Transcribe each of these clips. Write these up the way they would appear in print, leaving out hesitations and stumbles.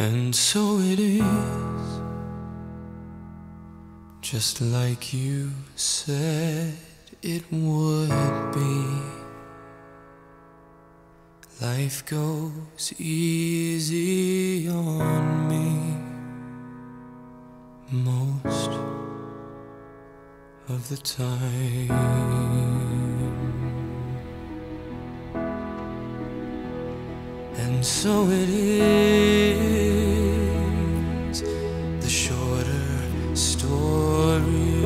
And so it is, just like you said it would be. Life goes easy on me most of the time. And so it is, the shorter story.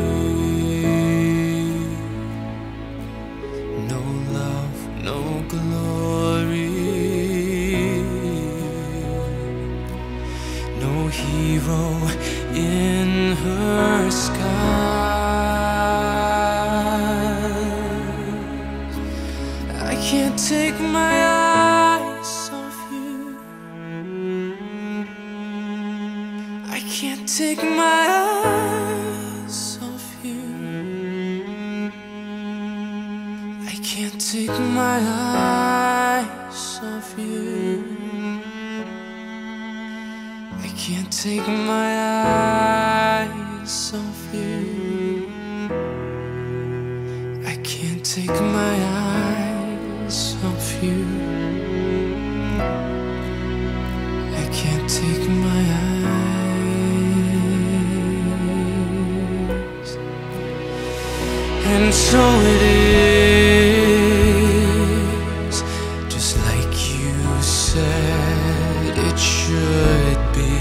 No love, no glory, no hero in her sky. Can't take my eyes off you. I can't take my eyes off you. I can't take my eyes off you. I can't take my eyes off you. I can't take my eyes of you. I can't take my eyes. And so it is, just like you said it should be.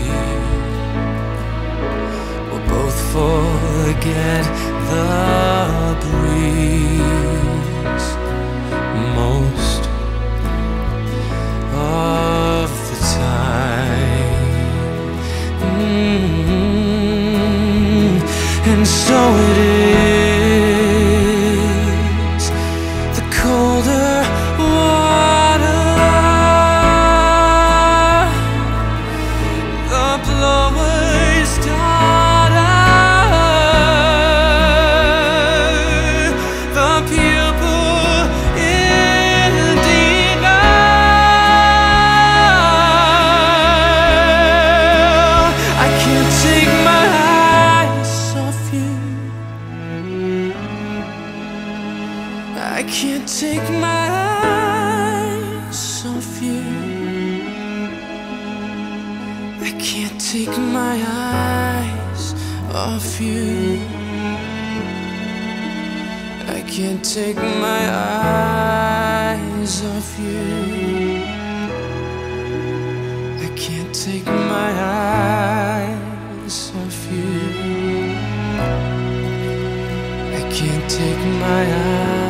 We'll both forget the breeze most of the time. And so it is, the colder water, the blower's daughter, the pupil I can't take my eyes off you. I can't take my eyes off you. I can't take my eyes off you. I can't take my eyes off you. I can't take my eyes.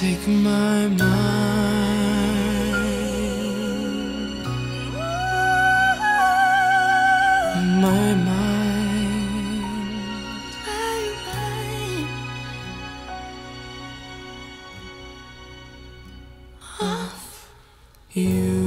Take my mind, my mind, my mind, of you.